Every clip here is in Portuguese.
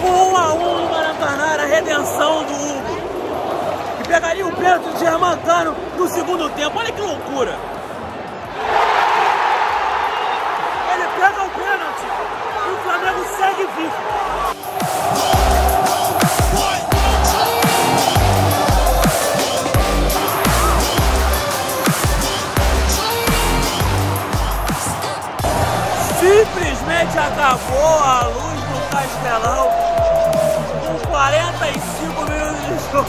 Jogo 1-1 no Maracanã, a redenção do Hugo. E pegaria o pênalti de Germán Cano no segundo tempo. Olha que loucura. Ele pega o pênalti e o Flamengo segue vivo. Simplesmente acabou a luz do Castelão com 45 minutos de jogo.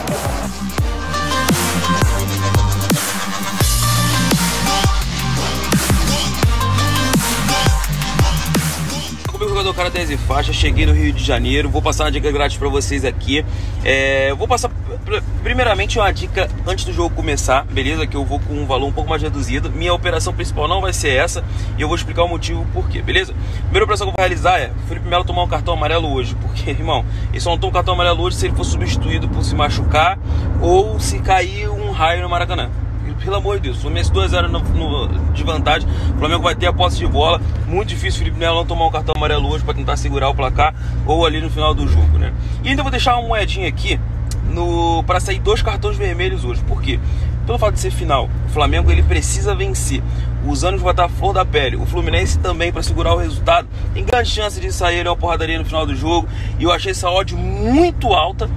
Como jogador cara 10 e faixa, cheguei no Rio de Janeiro, vou passar uma dica grátis pra vocês aqui. Vou passar primeiramente uma dica antes do jogo começar, beleza? Que eu vou com um valor um pouco mais reduzido. Minha operação principal não vai ser essa e eu vou explicar o motivo por quê, beleza? A primeira operação que eu vou realizar é o Felipe Melo tomar um cartão amarelo hoje, porque, irmão, ele só não toma um cartão amarelo hoje se ele for substituído por se machucar ou se cair um raio no Maracanã. Pelo amor de Deus, o Fluminense 2-0 de vantagem, o Flamengo vai ter a posse de bola. Muito difícil o Felipe Melo não tomar um cartão amarelo hoje para tentar segurar o placar ou ali no final do jogo, né? E ainda vou deixar uma moedinha aqui para sair dois cartões vermelhos hoje. Por quê? Pelo fato de ser final, o Flamengo ele precisa vencer. Os anos vão estar à flor da pele. O Fluminense também, para segurar o resultado, tem grande chance de sair uma porradaria no final do jogo. E eu achei essa odd muito alta.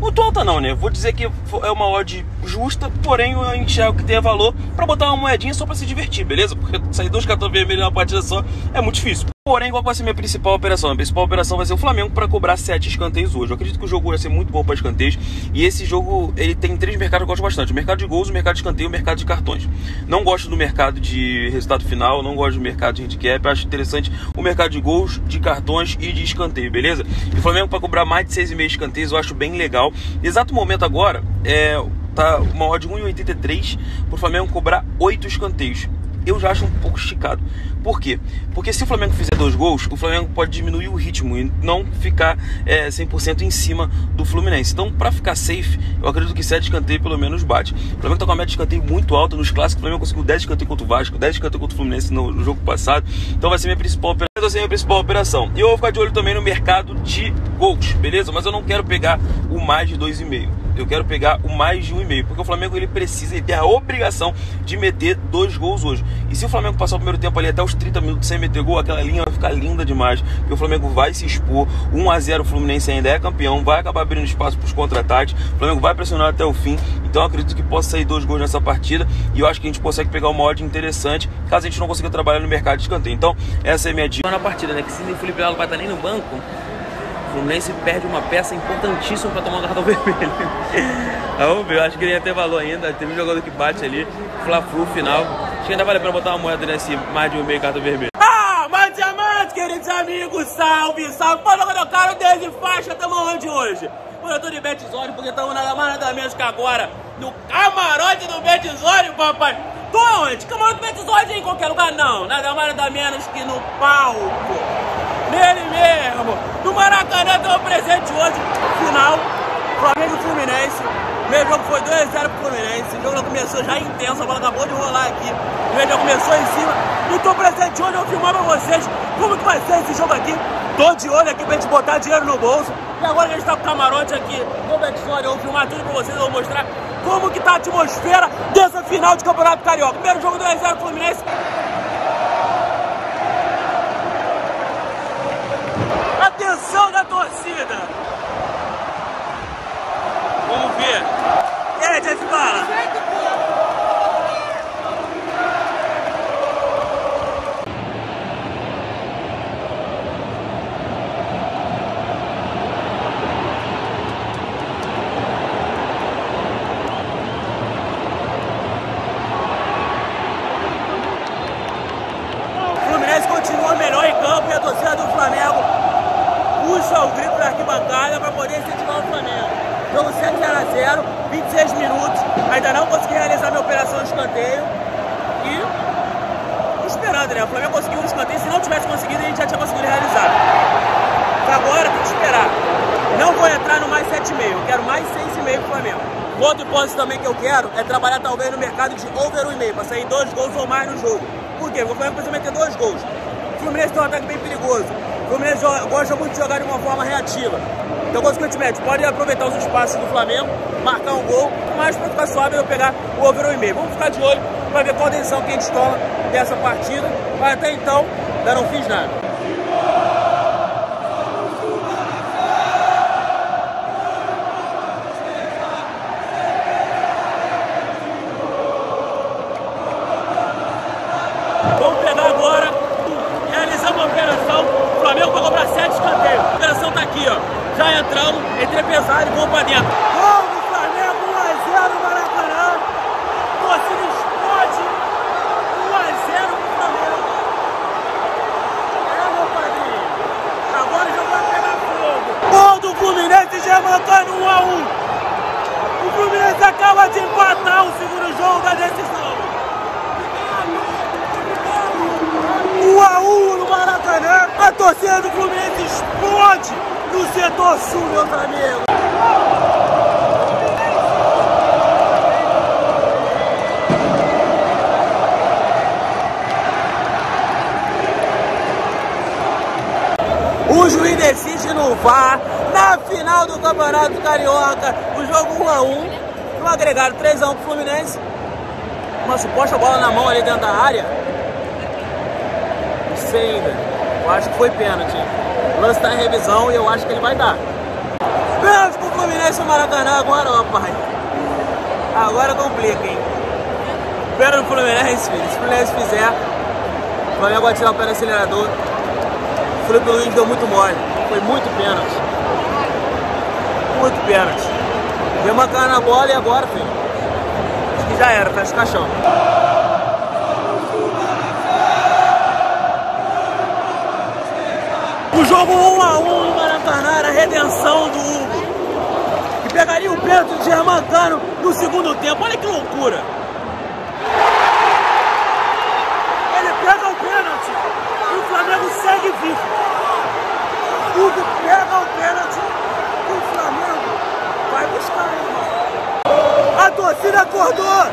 Muito alta não, né? Vou dizer que é uma odd justa, porém eu enxergo que tem valor para botar uma moedinha só para se divertir, beleza? Porque sair dois cartões vermelhos numa partida só é muito difícil. Porém, qual vai ser minha principal operação? A principal operação vai ser o Flamengo para cobrar 7 escanteios hoje. Eu acredito que o jogo vai ser muito bom para escanteios. E esse jogo, ele tem três mercados que eu gosto bastante. O mercado de gols, o mercado de escanteio e o mercado de cartões. Não gosto do mercado de resultado final, não gosto do mercado de handicap. Acho interessante o mercado de gols, de cartões e de escanteio, beleza? E o Flamengo para cobrar mais de 6,5 escanteios eu acho bem legal. Exato momento agora, tá uma odd de 1,83 para o Flamengo cobrar 8 escanteios. Eu já acho um pouco esticado. Por quê? Porque se o Flamengo fizer dois gols, o Flamengo pode diminuir o ritmo e não ficar 100% em cima do Fluminense. Então, para ficar safe, eu acredito que 7 escanteios pelo menos bate. O Flamengo tá com a média de escanteio muito alta nos clássicos. O Flamengo conseguiu 10 escanteios contra o Vasco, 10 escanteios contra o Fluminense no jogo passado. Então vai ser minha principal operação. E eu vou ficar de olho também no mercado de gols, beleza? Mas eu não quero pegar o mais de 2,5. Eu quero pegar o mais de 1,5, porque o Flamengo ele tem a obrigação de meter dois gols hoje. E se o Flamengo passar o primeiro tempo ali até os 30 minutos sem meter gol, aquela linha vai ficar linda demais, porque o Flamengo vai se expor. 1-0 o Fluminense ainda é campeão, vai acabar abrindo espaço para os contra-ataques, o Flamengo vai pressionar até o fim. Então eu acredito que possa sair dois gols nessa partida e eu acho que a gente consegue pegar uma odd interessante, caso a gente não consiga trabalhar no mercado de escanteio. Então essa é a minha dica na partida, né? Que se o Felipe Melo não vai estar nem no banco, o Fluminense perde uma peça importantíssima para tomar um cartão vermelho. Vamos ver, eu acho que ele ia ter valor ainda. Teve um jogador que bate ali, Fla-Flu final. Acho que ainda vale a pena botar uma moeda nesse mais de 1,5 cartão vermelho. Mas diamantes, queridos amigos, salve, salve. Fala, meu caro, desde faixa, tamo onde hoje? Mano, eu tô de Betisório, porque tamo nada mais nada menos que agora no camarote do Betisório, papai. Tô onde? Camarote do Betisório em qualquer lugar? Não, nada mais nada menos que no palco. Nele mesmo, no Maracanã, deu presente hoje, final, Flamengo e Fluminense. Meu jogo foi 2-0 pro Fluminense, o jogo já começou já intenso, a bola acabou de rolar aqui, o jogo já começou em cima. E tô presente hoje, eu vou filmar pra vocês como que vai ser esse jogo aqui. Tô de olho aqui pra gente botar dinheiro no bolso. E agora que a gente tá com o camarote aqui, no Betisório, eu vou filmar tudo pra vocês, eu vou mostrar como que tá a atmosfera dessa final de Campeonato Carioca. Primeiro jogo 2-0 pro Fluminense. Atenção da torcida! Vamos ver! E aí, Jeff Bala? O Fluminense continua melhor em campo e a torcida do Flamengo puxa o grito da arquibancada para poder incentivar o Flamengo. Jogo 7-0, 26 minutos. Ainda não consegui realizar minha operação de escanteio. E esperando, né? O Flamengo conseguiu um escanteio. Se não tivesse conseguido, a gente já tinha conseguido realizar. Então agora tem que esperar. Não vou entrar no mais 7,5. Eu quero mais 6,5 pro Flamengo. Outra hipótese também que eu quero é trabalhar talvez no mercado de over 1,5, para sair dois gols ou mais no jogo. Por quê? Porque o Flamengo precisa meter dois gols. O Fluminense tem um ataque bem perigoso. perigoso. O Fluminense gosta muito de jogar de uma forma reativa. Então, consequentemente, pode aproveitar os espaços do Flamengo, marcar um gol, mas para ficar suave eu pegar o over 1,5. Vamos ficar de olho para ver qual a decisão que a gente toma dessa partida. Mas até então, ainda não fiz nada. Pesado e gol pra dentro. Gol do Flamengo, 1 a 0 no Maracanã. Torcida explode. 1 a 0 pro Flamengo. É, meu padrinho. Agora já vai pegar fogo. Gol do Fluminense, Germán Cano, 1 a 1. O Fluminense acaba de empatar o segundo jogo da decisão. 1 a 1 no Maracanã. A torcida do Fluminense explode do setor sul, meu amigo. O juiz decide no VAR na final do Campeonato Carioca, o jogo 1 a 1, no agregado 3 a 1 pro Fluminense. Uma suposta bola na mão ali dentro da área. Não sei ainda. Eu acho que foi pênalti. O lance está em revisão e eu acho que ele vai dar. Pênalti pro Fluminense no Maracanã agora, rapaz. Agora complica, hein? Pênalti pro Fluminense, filho. Se o Fluminense fizer, o Flamengo vai tirar o pé no acelerador. O Felipe Melo deu muito mole. Foi muito pênalti. Muito pênalti. Deu uma cara na bola e agora, filho. Acho que já era, fecha o caixão. O jogo 1 a 1 no Maracanã, a redenção do Hugo, que pegaria o pênalti de Germán Cano no segundo tempo. Olha que loucura! Ele pega o pênalti e o Flamengo segue vivo. O Hugo pega o pênalti e o Flamengo vai buscar ele. A torcida acordou!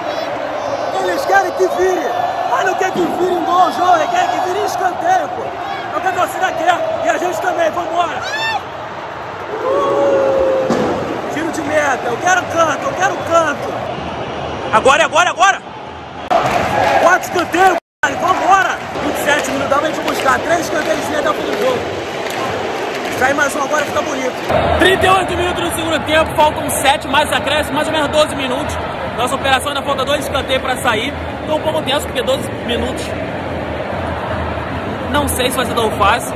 Eles querem que vire! Mas não quer que vire em gol, João, eles querem que vire em escanteio, pô! É o que a torcida quer e a gente também, vambora! Tiro de meta, eu quero canto, eu quero canto! Agora, agora, agora! 4 escanteios, caralho, vambora! 27 minutos, dá pra gente buscar, 3 escanteios e dá pro jogo. Sai mais um agora, fica bonito. 38 minutos no segundo tempo, faltam 7, mais acréscimo, mais ou menos 12 minutos. Nossa operação ainda falta 2 escanteios pra sair. Tô um pouco tenso, porque 12 minutos... Não sei se vai ser tão fácil.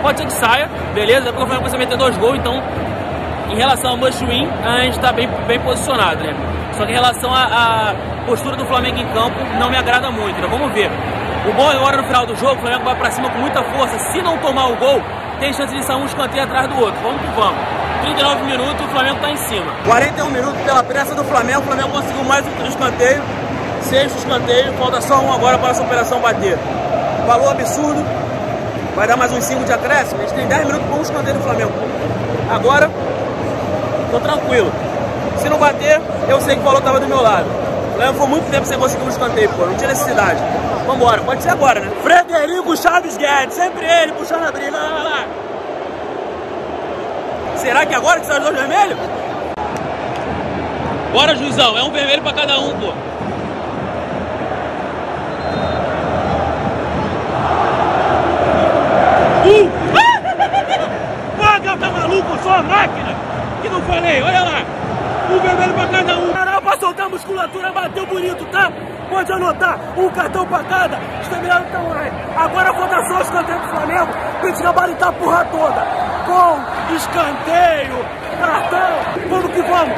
Pode ser que saia, beleza? É porque o Flamengo vai meter 2 gols, então em relação ao match win, a gente está bem posicionado, né? Só que em relação à postura do Flamengo em campo, não me agrada muito, né? Vamos ver. O bom agora no final do jogo, o Flamengo vai para cima com muita força. Se não tomar o gol, tem chance de sair um escanteio atrás do outro. Vamos que vamos. 39 minutos, o Flamengo está em cima. 41 minutos pela pressa do Flamengo. O Flamengo conseguiu mais um escanteio. 6º escanteio, falta só um agora para essa operação bater. Valor absurdo, vai dar mais uns 5 de acréscimo, a gente tem 10 minutos para um escanteio do Flamengo. Agora, tô tranquilo. Se não bater, eu sei que o valor estava do meu lado. O Flamengo foi muito tempo sem conseguir um escanteio, pô, não tinha necessidade. Vambora, pode ser agora, né? Frederico Chaves Guedes, sempre ele puxando a briga, lá, lá. Será que agora que saiu 2 vermelhos? Bora, juizão, é um vermelho para cada um, pô. Paga, tá maluco, só a máquina. Que não falei, olha lá. Um vermelho pra cada um. Caralho, pra soltar a musculatura, bateu bonito, tá? Pode anotar, um cartão pra cada. Estaminado tá online. Agora falta só o escanteio do Flamengo pra gente gabaritar a porra toda. Com escanteio, cartão. Vamos que vamos.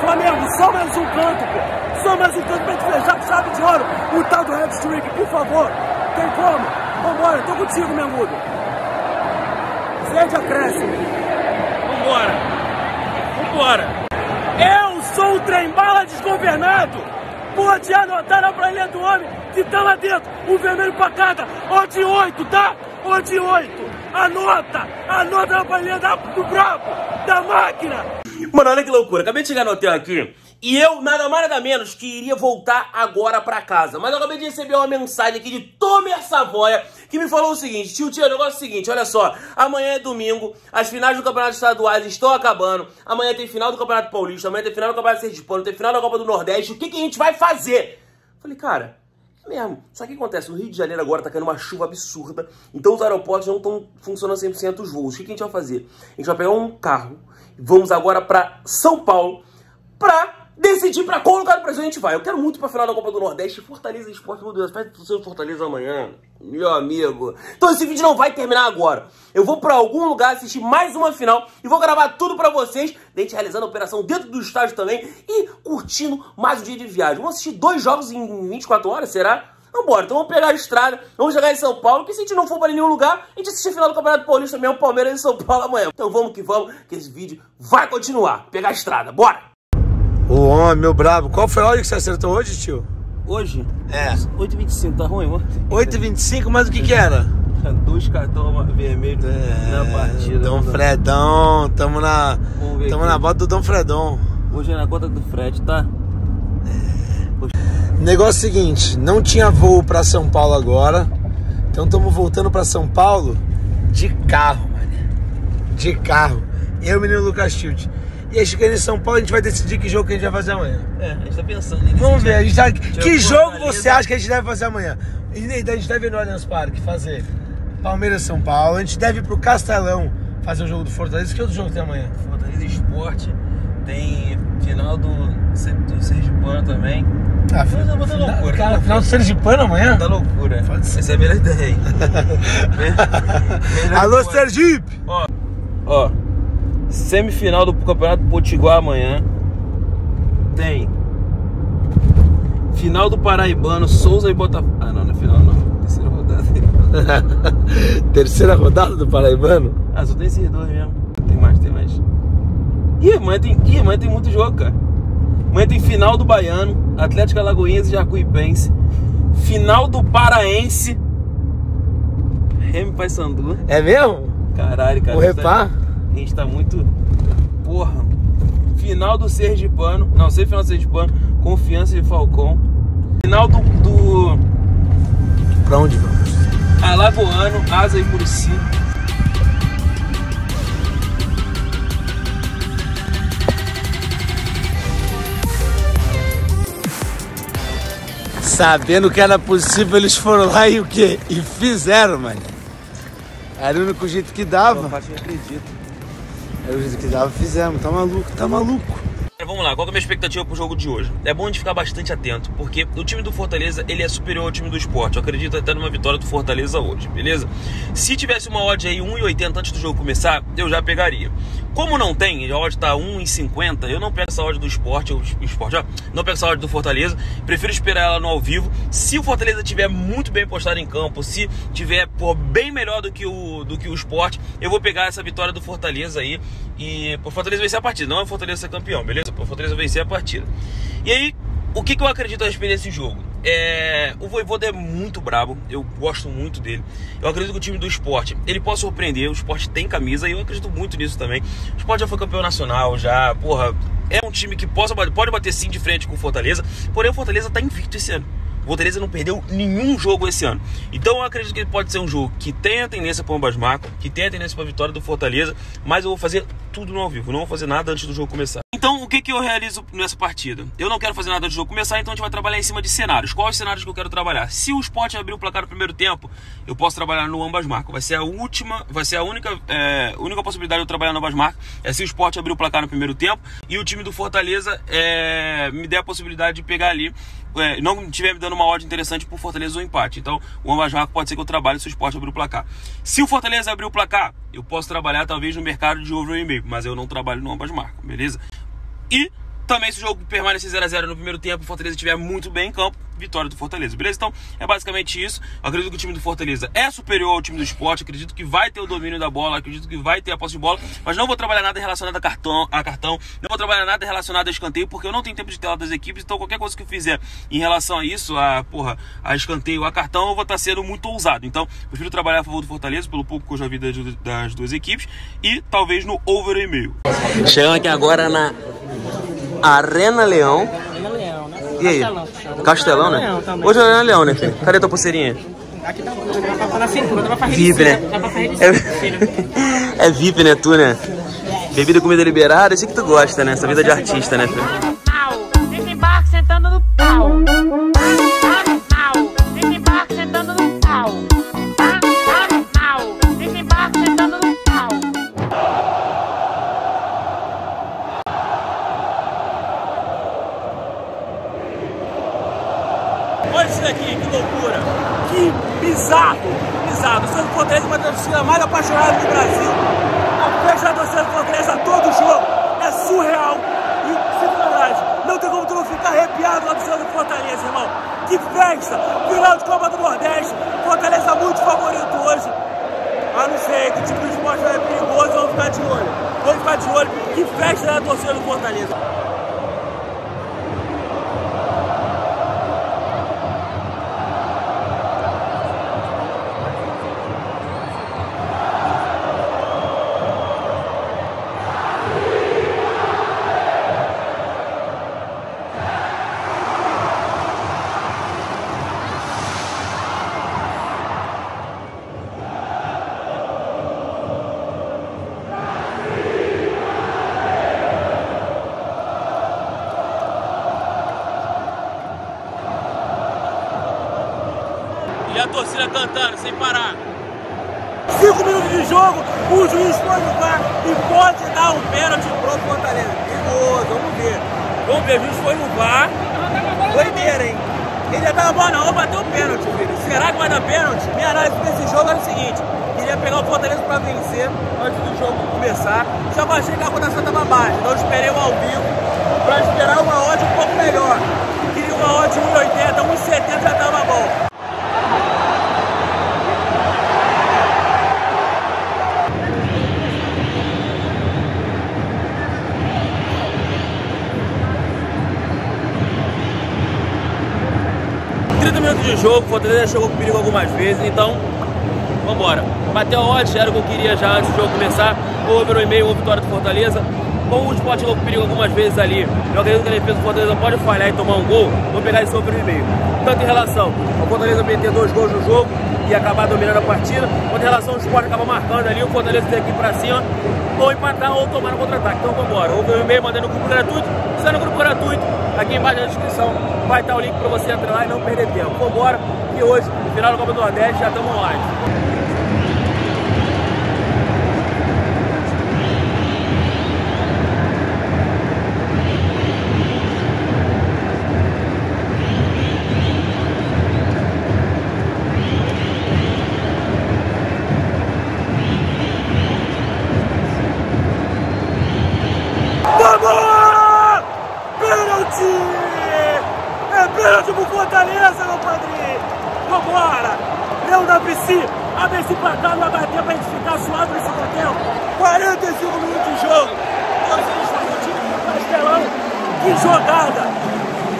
Flamengo, só mais um canto, pô. Só mais um canto pra gente fechar com chave de ouro. O tal do head streak, por favor. Tem como? Vambora, tô contigo, meu mudo. Sede acréscimo. Vambora. Vambora. Eu sou o trem-bala desgovernado. Pode anotar na planilha do homem que tá lá dentro. Um vermelho pra cada. Ó de 8, tá? Ó de 8. Anota. Anota na planilha do brabo. Da máquina. Mano, olha que loucura. Acabei de chegar no hotel aqui. E eu, nada mais nada menos, que iria voltar agora pra casa. Mas eu acabei de receber uma mensagem aqui de Tomer Savoya, que me falou o seguinte: tio, o negócio é o seguinte, olha só. Amanhã é domingo, as finais do Campeonato Estaduais estão acabando. Amanhã tem final do Campeonato Paulista, amanhã tem final do Campeonato Sergipano, tem final da Copa do Nordeste. O que que a gente vai fazer? Falei, cara, é mesmo. Só que o que acontece? No Rio de Janeiro agora tá caindo uma chuva absurda, então os aeroportos não estão funcionando 100% os voos. O que que a gente vai fazer? A gente vai pegar um carro, vamos agora pra São Paulo, pra decidir pra qual lugar do Brasil a gente vai. Eu quero muito pra final da Copa do Nordeste. Fortaleza Esporte, meu Deus, faz o seu Fortaleza amanhã, meu amigo. Então esse vídeo não vai terminar agora. Eu vou pra algum lugar assistir mais uma final e vou gravar tudo pra vocês, a gente realizando a operação dentro do estádio também e curtindo mais um dia de viagem. Vamos assistir 2 jogos em 24 horas, será? Vambora, então vamos pegar a estrada, vamos chegar em São Paulo, que se a gente não for para nenhum lugar, a gente assiste a final do Campeonato Paulista mesmo, Palmeiras e São Paulo amanhã. Então vamos, que esse vídeo vai continuar. Pegar a estrada, bora! O homem, meu brabo. Qual foi a hora que você acertou hoje, tio? Hoje? É. 8h25, tá ruim, mano? 8h25, mas o que que era? 2 cartões vermelhos na partida. Dom Fredão, tamo na bota do Dom Fredão. Hoje é na conta do Fred, tá? É. Negócio seguinte, não tinha voo pra São Paulo agora, então tamo voltando pra São Paulo de carro, mano. De carro. Eu, menino Lucas Tylty. E aí, chegando em São Paulo, a gente vai decidir que jogo que a gente vai fazer amanhã. É, a gente tá pensando nisso. Vamos ver, a gente tá... Que jogo você acha que a gente deve fazer amanhã? A gente deve ir no Allianz Parque fazer Palmeiras São Paulo, a gente deve ir pro Castelão fazer o jogo do Fortaleza. Que outro jogo tem amanhã? Fortaleza Esporte, tem final do Sergipano também. Ah, loucura. Cara, final do Sergipano amanhã? Tá loucura. Essa é a melhor ideia, hein? Alô, Sergipe! Ó. Semifinal do Campeonato Potiguar amanhã. Tem final do Paraibano, Souza e Botafogo. Ah, não, não é final, não. Terceira rodada. Terceira rodada do Paraibano? Ah, só tem esses 2 mesmo. Tem mais. Ih, amanhã tem muito jogo, cara. Amanhã tem final do Baiano, Atlético Alagoinhas e Jacuipense. Final do Paraense, Remy Paysandu. É mesmo? Caralho, cara. O Repá? A gente tá muito... Porra! Final do Sergipano. Não, sei final do Sergipano. Confiança de Falcão. Final do... Pra onde vamos? Alagoano, Asa e Murici. Sabendo que era possível, eles foram lá e o quê? E fizeram, mano. Era o único jeito que dava. Eu acredito. É o jeito que dava, fizemos, tá maluco, tá maluco. Vamos lá, qual que é a minha expectativa pro jogo de hoje? É bom a gente ficar bastante atento, porque o time do Fortaleza, ele é superior ao time do Sport. Eu acredito até numa vitória do Fortaleza hoje, beleza? Se tivesse uma odd aí 1,80 antes do jogo começar, eu já pegaria. Como não tem, a odd tá 1,50, eu não pego essa odd do Sport, não pego essa odd do Fortaleza, prefiro esperar ela no ao vivo. Se o Fortaleza tiver muito bem postado em campo, se tiver por bem melhor do que o Sport, eu vou pegar essa vitória do Fortaleza aí e o Fortaleza vencer a partida, não é o Fortaleza ser campeão, beleza? O Fortaleza vencer a partida. E aí, o que eu acredito a respeito desse jogo? O Voivoda é muito brabo, eu gosto muito dele. Eu acredito que o time do Sport, ele pode surpreender, o Sport tem camisa e eu acredito muito nisso também. O Sport já foi campeão nacional, já, porra, é um time que pode bater sim de frente com o Fortaleza, porém o Fortaleza tá invicto esse ano. O Fortaleza não perdeu nenhum jogo esse ano. Então eu acredito que ele pode ser um jogo que tenha tendência para ambas marcas, que tenha tendência para a vitória do Fortaleza, mas eu vou fazer tudo no ao vivo, não vou fazer nada antes do jogo começar. Então o que eu realizo nessa partida? Eu não quero fazer nada antes do jogo começar, então a gente vai trabalhar em cima de cenários. Quais cenários que eu quero trabalhar? Se o Sport abrir o placar no primeiro tempo, eu posso trabalhar no ambas marcas. Vai ser a única possibilidade de eu trabalhar no ambas marcas. É se o Sport abrir o placar no primeiro tempo e o time do Fortaleza me der a possibilidade de pegar ali, não tiver me dando uma odd interessante pro Fortaleza ou empate. Então o ambas marcas pode ser que eu trabalhe se o Sport abrir o placar. Se o Fortaleza abrir o placar, eu posso trabalhar talvez no mercado de over 1,5, mas eu não trabalho no ambas marcas, beleza? E também se o jogo permanecer 0x0 no primeiro tempo, o Fortaleza estiver muito bem em campo, vitória do Fortaleza, beleza? Então é basicamente isso. Eu acredito que o time do Fortaleza é superior ao time do Sport, acredito que vai ter o domínio da bola, acredito que vai ter a posse de bola, mas não vou trabalhar nada relacionado a cartão, não vou trabalhar nada relacionado a escanteio, porque eu não tenho tempo de tela das equipes, então qualquer coisa que eu fizer em relação a isso, a escanteio, a cartão, eu vou estar sendo muito ousado. Então prefiro trabalhar a favor do Fortaleza, pelo pouco que eu já vi das duas equipes, e talvez no over 1,5. Chegando aqui agora na Arena Leão. Arena Leão, né? E aí? Castelão, né? Leão, hoje é Arena Leão, né, filho? Cadê tua pulseirinha? Aqui tá na cintura, dá pra fazer VIP, né? É VIP, né, tu, né? Bebida e comida liberada, eu sei que tu gosta, né? Essa vida de artista, né, filho? Olha isso daqui, que loucura! Que bizarro! Bizarro! O torcedor do Fortaleza é uma das torcidas mais apaixonadas do Brasil. A festa da torcida do Fortaleza a todo jogo é surreal e sem verdade. Não tem como tu não ficar arrepiado lá do torcedor do Fortaleza, irmão. Que festa! Final de Copa do Nordeste, Fortaleza muito favorito hoje. Ah, não sei, que tipo de esporte é perigoso, vamos ficar de olho. Vamos ficar de olho. Que festa da torcida do Fortaleza! E a torcida cantando sem parar. 5 minutos de jogo, o juiz pode jogar e pode dar um pênalti pro Fortaleza. Perigoso, vamos ver. Vamos ver, o juiz foi no VAR. Doideira, hein? Ele já tava boa na hora, bateu o pênalti, filho. Será que vai dar pênalti? Minha análise desse jogo era o seguinte: queria pegar o Fortaleza pra vencer antes do jogo começar. Já baixei que a cotação tava baixa, então eu esperei um ao vivo pra esperar uma odd um pouco melhor. Queria uma odd de 1,80, 1,70 já tava bom. De jogo, o Fortaleza chegou com perigo algumas vezes, então vambora. Bateu a odd, era o que eu queria já antes do jogo começar. Ou over 1,5, ou vitória do Fortaleza. Como o Sport chegou com perigo algumas vezes ali, eu acredito que a defesa do Fortaleza pode falhar e tomar um gol, vou pegar esse over 1,5. Tanto em relação ao Fortaleza meter 2 gols no jogo e acabar dominando a partida, quanto em relação ao Sport acabar marcando ali, o Fortaleza tem que ir pra cima, ou empatar ou tomar no contra-ataque. Então vambora. Over 1,5, mandando no grupo gratuito, sai no grupo gratuito. Aqui embaixo na descrição vai estar o link para você entrar lá e não perder tempo. Vambora, que hoje, no final da Copa do Nordeste, já estamos online. Fortaleza, meu padrinho! Vambora! Leão da ABC, ABC empatado, vai bater pra gente ficar suado nesse hotel. 45 minutos de jogo. Castelão, que jogada!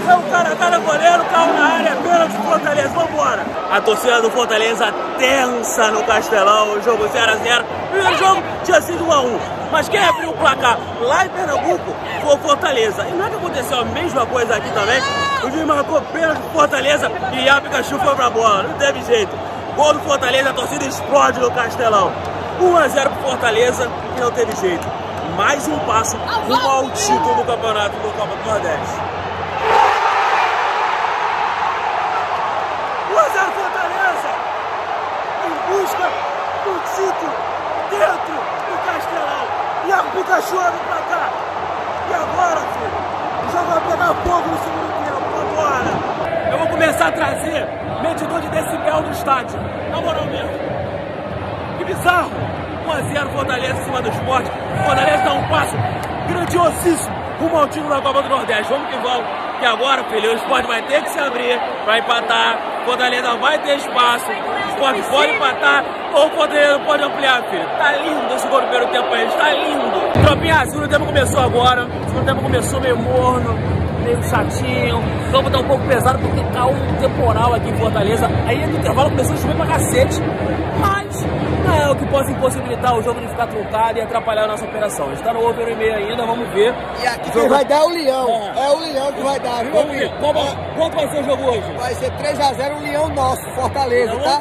É o cara tá na goleira, o carro na área, pênalti do Fortaleza, vambora! A torcida do Fortaleza tensa no Castelão, jogo 0 a 0. Primeiro jogo tinha sido 1 a 1. Mas quem abriu o placar lá em Pernambuco foi o Fortaleza. E não é que aconteceu a mesma coisa aqui também? O juiz marcou pênalti do Fortaleza e a Pikachu foi pra bola. Não teve jeito. Gol do Fortaleza, a torcida explode no Castelão. 1 a 0 pro Fortaleza e não teve jeito. Mais um passo rumo ao título do campeonato do Copa do Nordeste. 1 a 0 Fortaleza em busca do título dentro do Castelão. E a Pikachu abre pra cá. E agora, filho, o jogo vai pegar fogo no segundo. Eu vou começar a trazer medidor de decibel do estádio, na moral mesmo. Que bizarro! 1 a 0 Fortaleza em cima do Sport. Fortaleza dá um passo grandiosíssimo rumo ao título da Copa do Nordeste. Vamos que vamos, que agora, filho, o Sport vai ter que se abrir para empatar. Fortaleza vai ter espaço. O Sport pode empatar ou o Fortaleza pode ampliar, filho. Tá lindo esse gol do primeiro tempo aí, tá lindo. Tropinha, o segundo tempo começou agora. O segundo tempo começou meio morno, meio chatinho, o campo tá um pouco pesado porque tá um temporal aqui em Fortaleza. Aí no intervalo começou a chover pra cacete, mas não é o que possa impossibilitar o jogo de ficar truncado e atrapalhar a nossa operação. A gente está no over 1,5 ainda, vamos ver. E aqui quem vai dar é o Leão. É o Leão que vai dar, viu? Quanto vai ser o jogo hoje? Vai ser 3 a 0 o Leão nosso, Fortaleza, não, tá?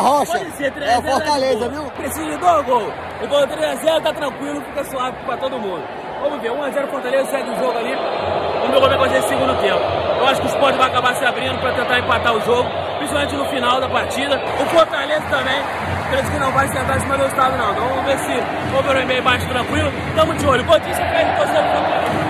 Rocha, pode ser 3 a 0, é o Fortaleza, viu? Precisa de dois gols. Então 3 a 0 tá tranquilo, fica suave pra todo mundo. Vamos ver, 1 a 0 Fortaleza, segue o jogo ali. Vamos ver como é que vai ser esse segundo tempo. Eu acho que o Sport vai acabar se abrindo para tentar empatar o jogo, principalmente no final da partida. O Fortaleza também, penso que não vai sentar em cima do estado não. Então vamos ver se o over 1,5 bate tranquilo. Tamo de olho. Enquanto isso, perde o torcedor.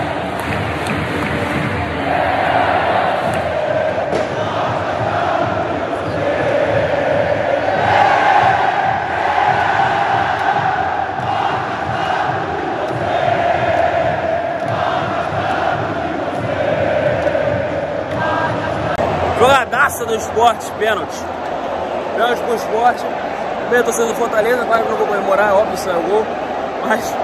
Jogadaça do Sport, pênalti. Pênalti pro Sport. Primeiro torcida do Fortaleza, claro que não vou comemorar, óbvio, saiu o gol. Mas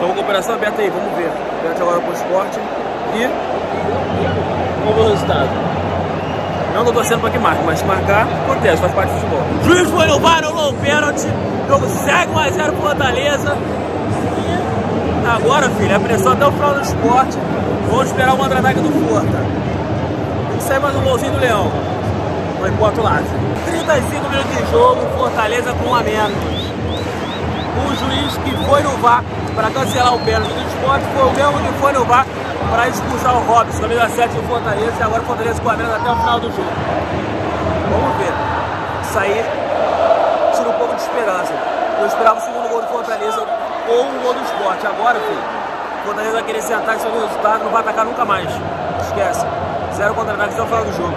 vamos com a operação aberta aí, vamos ver. Pênalti agora pro Sport. E vamos ver o resultado. Não tô torcendo pra que marque, mas se marcar, acontece, faz parte do futebol. Juiz foi no VAR, rolou o pênalti. O jogo segue 1 a 0 pro Fortaleza. E agora, filho, a pressão até o final do Sport. Vamos esperar o contra-ataque do Fortaleza. Sai mais um golzinho do Leão. Foi pro outro lado. 35 minutos de jogo, Fortaleza com 1 a menos. O juiz que foi no VAR para cancelar o pênalti do Sport foi o mesmo que foi no VAR para expulsar o Robson, camisa 7 do Fortaleza, e agora o Fortaleza com 1 a menos até o final do jogo. Vamos ver. Isso aí tira um pouco de esperança. Eu esperava o segundo gol do Fortaleza ou o gol do Sport. Agora, filho, o Fortaleza vai querer sentar e saber o resultado, não vai atacar nunca mais. Esquece. 0 contra a até o final do jogo.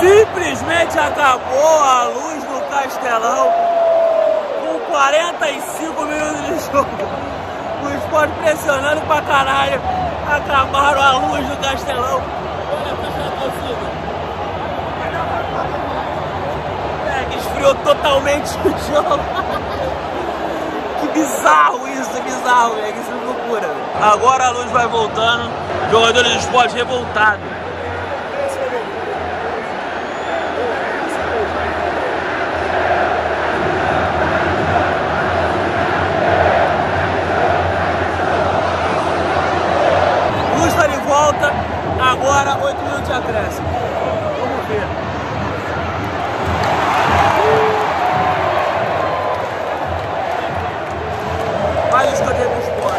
Simplesmente acabou a luz do Castelão com 45 minutos de jogo. O Sport pressionando pra caralho. Acabaram a luz do Castelão. É, que esfriou totalmente o jogo. Que bizarro isso, que bizarro, velho. Que isso é loucura. Agora a luz vai voltando. Jogadores do Sport revoltados. Agora 8 minutos de acréscimo. Vamos ver. Vai o escanteio do Sport.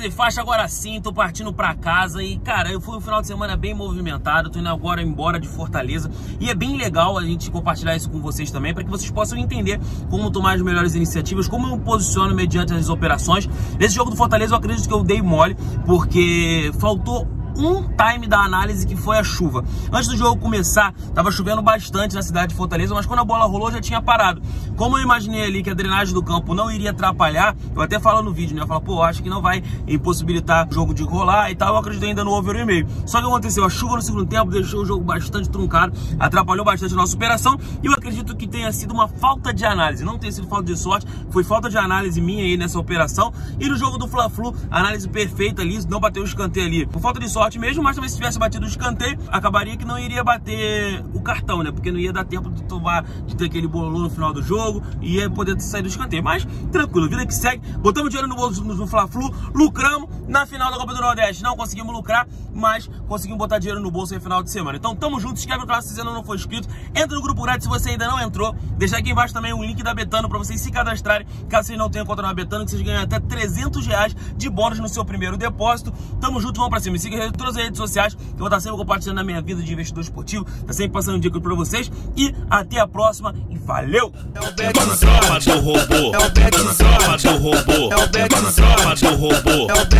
Linha de faixa, agora sim, tô partindo pra casa e, cara, eu fui um final de semana bem movimentado, tô indo agora embora de Fortaleza e é bem legal a gente compartilhar isso com vocês também, para que vocês possam entender como tomar as melhores iniciativas, como eu me posiciono mediante as operações. Nesse jogo do Fortaleza eu acredito que eu dei mole, porque faltou um time da análise, que foi a chuva. Antes do jogo começar, tava chovendo bastante na cidade de Fortaleza, mas quando a bola rolou já tinha parado. Como eu imaginei ali que a drenagem do campo não iria atrapalhar, eu até falo no vídeo, né? Eu falo, pô, acho que não vai impossibilitar o jogo de rolar e tal, eu acredito ainda no over e meio. Só que aconteceu, a chuva no segundo tempo deixou o jogo bastante truncado, atrapalhou bastante a nossa operação e eu acredito que tenha sido uma falta de análise. Não tenha sido falta de sorte, foi falta de análise minha aí nessa operação. E no jogo do Fla-Flu, análise perfeita ali, não bateu o escanteio ali. Por falta de sorte mesmo, mas também se tivesse batido o escanteio, acabaria que não iria bater o cartão, né? Porque não ia dar tempo de tomar, de ter aquele bololô no final do jogo e ia poder sair do escanteio. Mas tranquilo, vida que segue, botamos dinheiro no bolso no Fla-Flu, lucramos na final da Copa do Nordeste. Não conseguimos lucrar, mas conseguimos botar dinheiro no bolso no final de semana. Então tamo junto, escreve no canal se você ainda não for inscrito, entra no grupo grátis se você ainda não entrou. Deixar aqui embaixo também o link da Betano pra vocês se cadastrarem, caso vocês não tenham conta na Betano, que vocês ganham até R$300 de bônus no seu primeiro depósito. Tamo junto, vamos pra cima, me siga todas as redes sociais, que eu vou estar sempre compartilhando a minha vida de investidor esportivo, tá sempre passando um dica pra vocês, e até a próxima e valeu! É o Betisório, tropa do robô, é o Betisório, tropa do robô, é o Betisório, tropa do robô, é o